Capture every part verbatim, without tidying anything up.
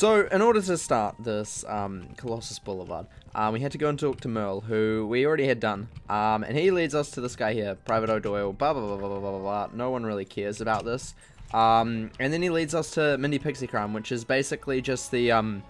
So, in order to start this um, Colossus Boulevard, um, we had to go and talk to Merle, who we already had done. Um, and he leads us to this guy here, Private O'Doyle, blah, blah, blah, blah, blah, blah, blah. No one really cares about this. Um, and then he leads us to Mindy Pixiecrown, which is basically just the... Um,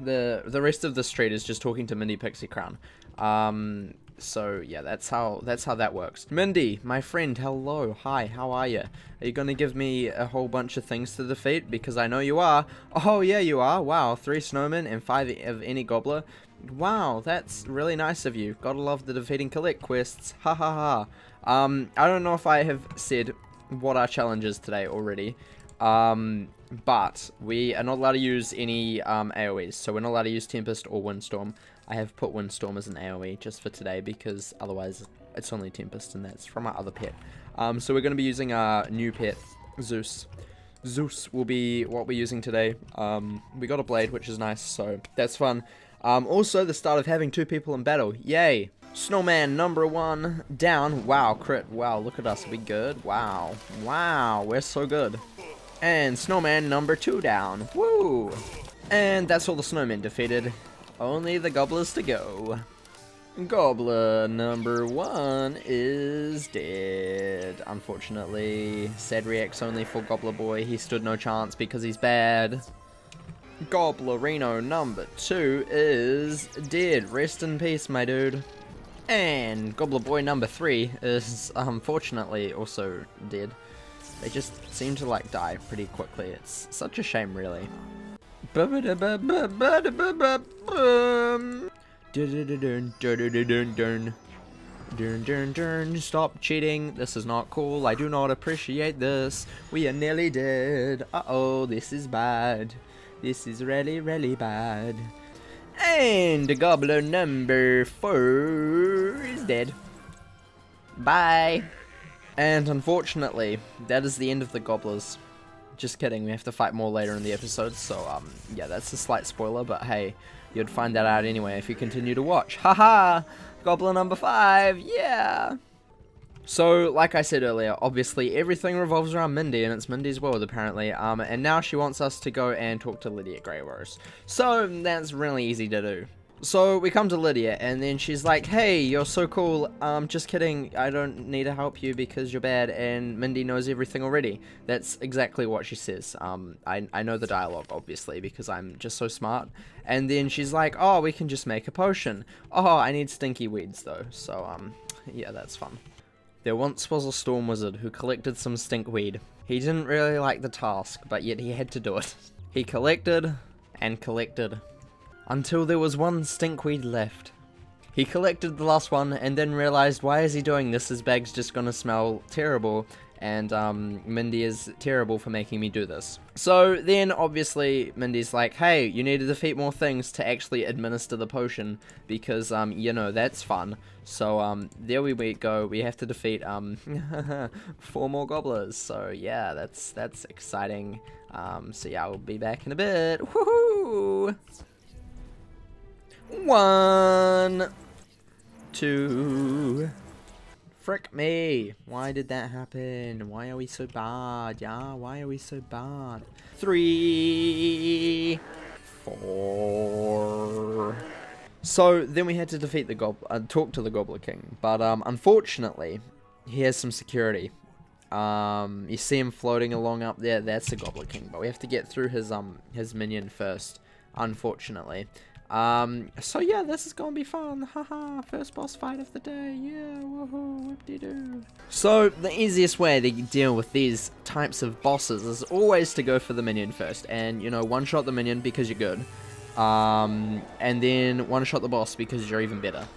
the the rest of the street is just talking to Mindy Pixiecrown. Um, so yeah, that's how that's how that works. Mindy, my friend, hello, hi, how are you? Are you gonna give me a whole bunch of things to defeat? Because I know you are. Oh yeah, you are. Wow, three snowmen and five of any gobbler. Wow, that's really nice of you. Gotta love the defeating collect quests. Ha ha ha. Um, I don't know if I have said what our challenge is today already. Um, but we are not allowed to use any um, A O Es, so we're not allowed to use Tempest or Windstorm. I have put Windstorm as an A O E just for today because otherwise it's only Tempest, and that's from our other pet. Um, so we're going to be using our new pet, Zeus. Zeus will be what we're using today. Um, we got a blade, which is nice, so that's fun. Um, also, the start of having two people in battle. Yay! Snowman number one down. Wow, crit. Wow, look at us. Are we good? Wow. Wow, we're so good. And snowman number two down. Woo! And that's all the snowmen defeated. Only the gobblers to go. Gobbler number one is dead, unfortunately. Sad reacts only for Gobbler Boy. He stood no chance because he's bad. Gobblerino number two is dead. Rest in peace, my dude. And Gobbler Boy number three is unfortunately also dead. They just seem to like die pretty quickly. It's such a shame, really. Stop cheating. This is not cool. I do not appreciate this. We are nearly dead. Uh-oh, this is bad. This is really, really bad. And gobbler number four is dead. Bye. And unfortunately, that is the end of the gobblers. Just kidding, we have to fight more later in the episode, so um, yeah, that's a slight spoiler, but hey, you'd find that out anyway if you continue to watch. Haha! Gobbler number five, yeah! So, like I said earlier, obviously everything revolves around Mindy, and it's Mindy's world apparently, um, and now she wants us to go and talk to Lydia Grey Rose. So, that's really easy to do. So we come to Lydia, and then she's like, hey, you're so cool, um, just kidding, I don't need to help you because you're bad, and Mindy knows everything already. That's exactly what she says. Um, I, I know the dialogue, obviously, because I'm just so smart. And then she's like, oh, we can just make a potion. Oh, I need stinky weeds, though, so, um, yeah, that's fun. There once was a storm wizard who collected some stink weed. He didn't really like the task, but yet he had to do it. He collected and collected. Until there was one stinkweed left. He collected the last one and then realized, why is he doing this? His bag's just gonna smell terrible, and um, Mindy is terrible for making me do this. So then obviously Mindy's like, hey, you need to defeat more things to actually administer the potion because um, you know, that's fun. So um, there we go, we have to defeat um, four more gobblers. So yeah, that's that's exciting. Um, so yeah, I'll be back in a bit. Woohoo! One, two, frick me, why did that happen? Why are we so bad? Yeah, why are we so bad? Three, four. So then we had to defeat the gob- uh, talk to the Gobbler King, but um, unfortunately, he has some security. Um, you see him floating along up there. That's the Gobbler King, but we have to get through his um his minion first, unfortunately. Um, so yeah, this is gonna be fun, haha, first boss fight of the day, yeah, woohoo, whoop-de-doo. So, the easiest way to deal with these types of bosses is always to go for the minion first, and, you know, one-shot the minion because you're good, um, and then one-shot the boss because you're even better,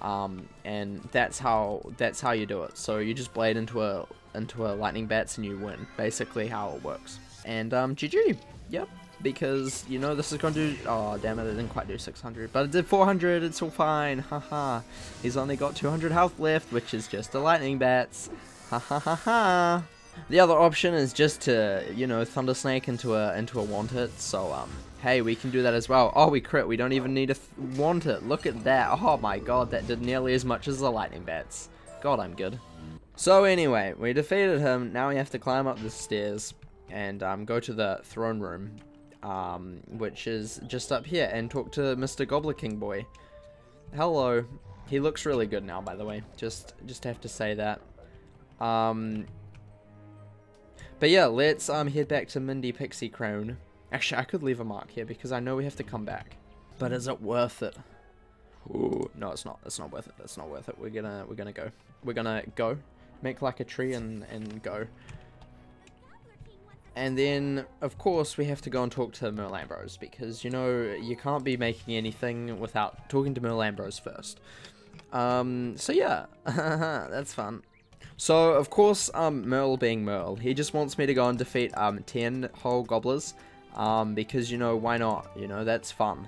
um, and that's how, that's how you do it. So you just blade into a, into a lightning bats and you win, basically how it works, and, um, G G, yep. Because, you know, this is going to do... Oh, damn it, it didn't quite do six hundred. But it did four hundred, it's all fine. Haha. He's only got two hundred health left, which is just the lightning bats. Ha ha ha ha. The other option is just to, you know, Thunder Snake into a, into a want hit. So, um, hey, we can do that as well. Oh, we crit. We don't even need a want hit. Look at that. Oh, my God. That did nearly as much as the lightning bats. God, I'm good. So, anyway, we defeated him. Now we have to climb up the stairs and um, go to the throne room. um, which is just up here, and talk to Mister Gobbler King Boy. Hello. He looks really good now, by the way. Just, just have to say that. Um, but yeah, let's um, head back to Mindy Pixiecrown. Actually, I could leave a mark here because I know we have to come back. But is it worth it? Ooh, no, it's not. It's not worth it. It's not worth it. We're gonna, we're gonna go. We're gonna go, make like a tree and and go. And then, of course, we have to go and talk to Merle Ambrose because, you know, you can't be making anything without talking to Merle Ambrose first. Um, so yeah, that's fun. So, of course, um, Merle being Merle, he just wants me to go and defeat um, ten whole gobblers um, because, you know, why not? You know, that's fun.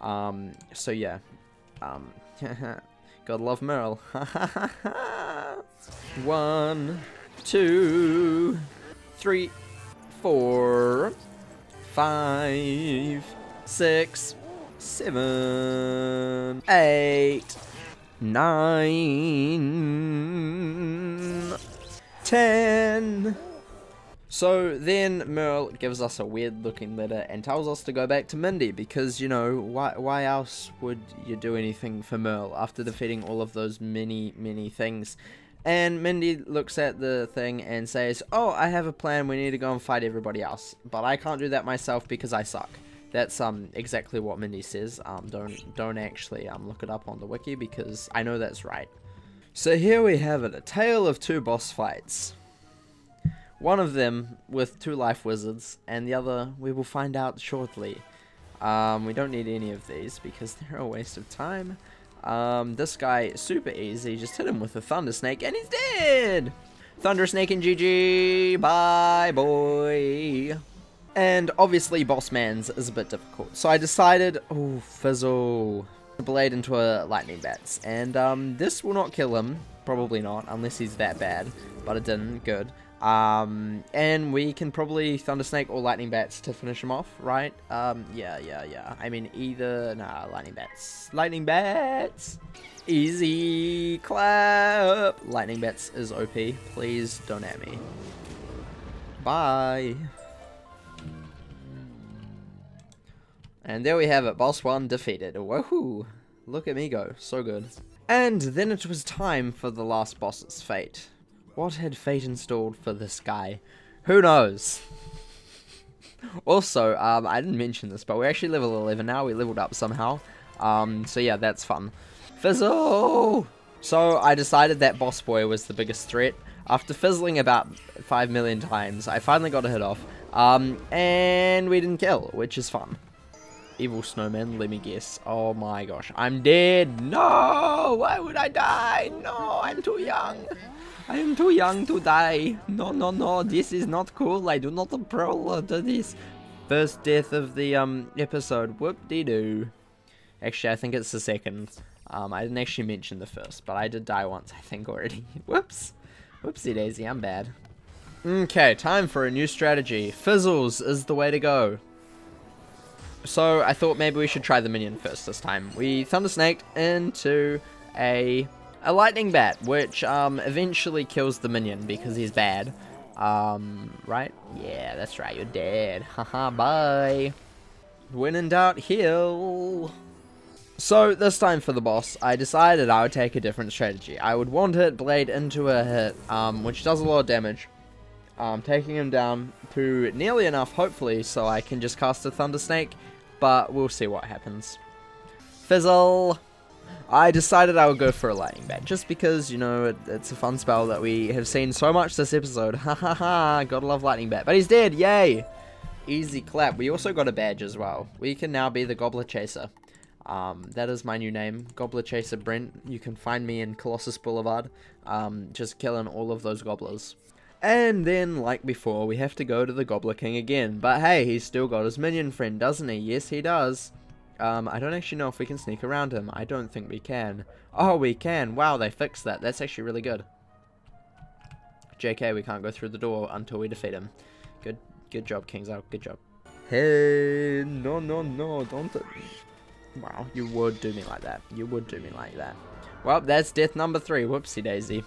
Um, so yeah, um, gotta love Merle. One, two, three. Four, five, six, seven, eight, nine, ten. So then Merle gives us a weird looking letter and tells us to go back to Mindy because, you know, why, why else would you do anything for Merle after defeating all of those many, many things? And Mindy looks at the thing and says, oh, I have a plan, we need to go and fight everybody else. But I can't do that myself because I suck. That's um exactly what Mindy says. Um, don't don't actually um look it up on the wiki because I know that's right. So here we have it, a tale of two boss fights. One of them with two life wizards, and the other we will find out shortly. Um, we don't need any of these because they're a waste of time. Um, this guy, super easy, just hit him with a Thunder Snake, and he's dead! Thunder Snake and G G, bye boy! And obviously Boss Man's is a bit difficult, so I decided, oh, Fizzle, blade into a Lightning Bats, and um, this will not kill him, probably not, unless he's that bad, but it didn't, good. Um, and we can probably Thunder Snake or Lightning Bats to finish him off, right? Um, yeah, yeah, yeah. I mean, either... Nah, Lightning Bats. Lightning Bats! Easy clap! Lightning Bats is O P. Please don't at me. Bye! And there we have it. Boss one defeated. Woohoo! Look at me go. So good. And then it was time for the last boss's fate. What had fate installed for this guy? Who knows? Also, um, I didn't mention this, but we're actually level eleven now. We leveled up somehow. Um, so yeah, that's fun. Fizzle! So I decided that boss boy was the biggest threat. After fizzling about five million times, I finally got a hit off. Um, and we didn't kill, which is fun. Evil snowman, let me guess. Oh my gosh, I'm dead! No! Why would I die? No, I'm too young! I am too young to die. No, no, no. This is not cool. I do not approve of this. First death of the um episode. Whoop-de-doo. Actually, I think it's the second. Um, I didn't actually mention the first, but I did die once, I think, already. Whoops. Whoopsie-daisy. I'm bad. Okay, time for a new strategy. Fizzles is the way to go. So, I thought maybe we should try the minion first this time. We Thunder Snaked into a... A lightning bat, which um, eventually kills the minion because he's bad. Um, right? Yeah, that's right, you're dead. Haha, bye. When in doubt, heal. So, this time for the boss, I decided I would take a different strategy. I would one-hit blade into a hit, um, which does a lot of damage. Um, taking him down to nearly enough, hopefully, so I can just cast a Thunder Snake. But we'll see what happens. Fizzle! I decided I would go for a lightning bat, just because, you know, it, it's a fun spell that we have seen so much this episode. Ha ha ha, gotta love lightning bat. But he's dead, yay! Easy clap. We also got a badge as well. We can now be the Gobbler Chaser. Um, that is my new name, Gobbler Chaser Brent. You can find me in Colossus Boulevard, um, just killing all of those gobblers. And then, like before, we have to go to the Gobbler King again. But hey, he's still got his minion friend, doesn't he? Yes, he does. Um, I don't actually know if we can sneak around him. I don't think we can. Oh, we can. Wow, they fixed that. That's actually really good. J K, we can't go through the door until we defeat him. Good good job, Kingsisle. Good job. Hey, no, no, no. Don't... Wow, you would do me like that. You would do me like that. Well, that's death number three. Whoopsie daisy.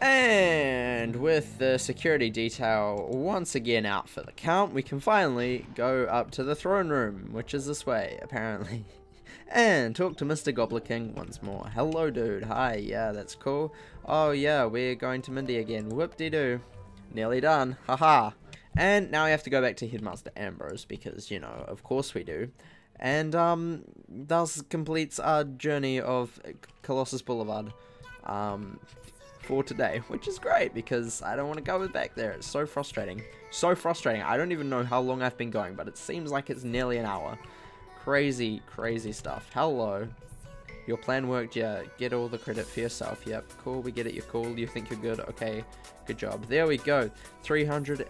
And with the security detail once again out for the count, we can finally go up to the throne room, which is this way, apparently. And talk to Mister Gobliking once more. Hello, dude. Hi. Yeah, that's cool. Oh, yeah, we're going to Mindy again. Whoop-de-doo. Nearly done. Haha. And now we have to go back to Headmaster Ambrose because, you know, of course we do. And, um, thus completes our journey of Colossus Boulevard, um... for today, which is great because I don't want to go back there. It's so frustrating. So frustrating. I don't even know how long I've been going, but it seems like it's nearly an hour. Crazy, crazy stuff. Hello. Your plan worked, yeah. Get all the credit for yourself. Yep, cool. We get it. You're cool. You think you're good. Okay, good job. There we go. three hundred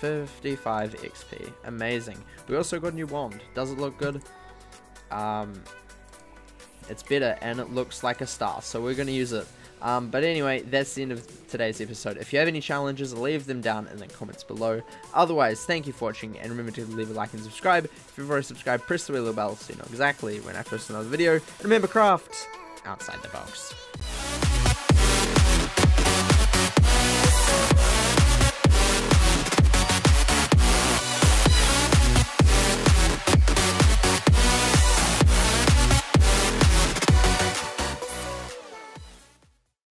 fifty-five X P. Amazing. We also got a new wand. Does it look good? Um, it's better and it looks like a star, so we're going to use it. Um, but anyway, that's the end of today's episode. If you have any challenges, leave them down in the comments below. Otherwise, thank you for watching, and remember to leave a like and subscribe. If you've already subscribed, press the little bell so you know exactly when I post another video. And remember, craft outside the box.